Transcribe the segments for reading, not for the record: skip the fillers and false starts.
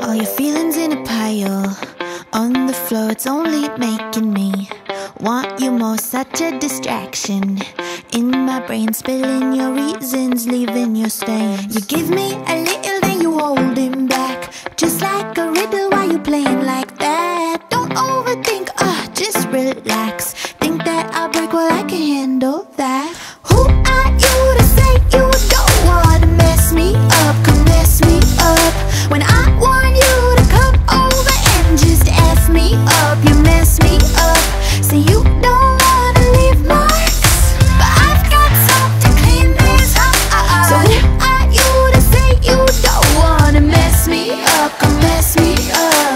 All your feelings in a pile on the floor, it's only making me want you more. Such a distraction in my brain, spilling your reasons, leaving your stains. You give me a little, then you hold him back, just like a riddle. Why you playing like that? Don't overthink, just relax. Think that I'll break, well I can handle that. Who are you to say you don't wanna mess me up? Come mess me up when I want you to come over and just F me up. You mess me up, say you don't wanna leave marks, but I've got something to clean this up. So who are you to say you don't wanna mess me up? Come mess me up.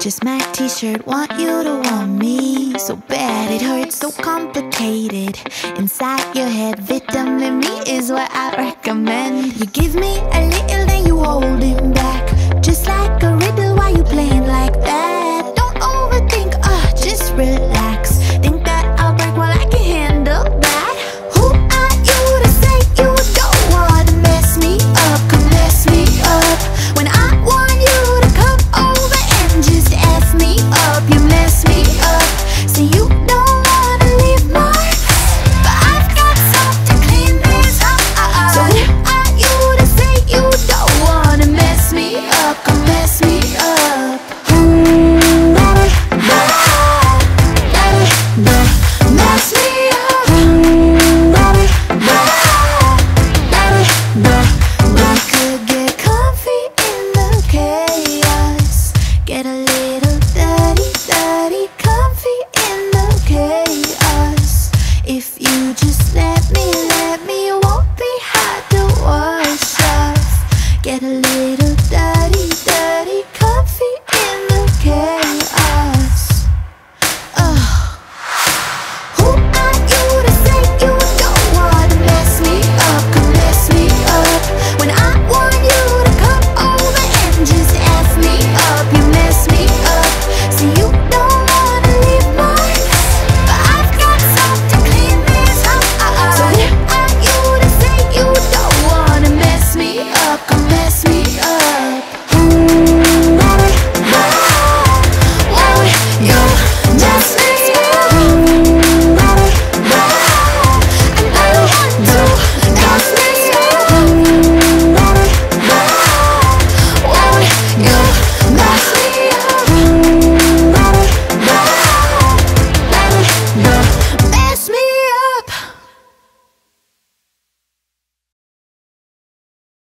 Just my t-shirt, want you to want me so bad it hurts, so complicated inside your head. Vitamin me is what I recommend. You give me a little, then you hold him back, just like a riddle. Why you playing like that? Don't overthink, just relax.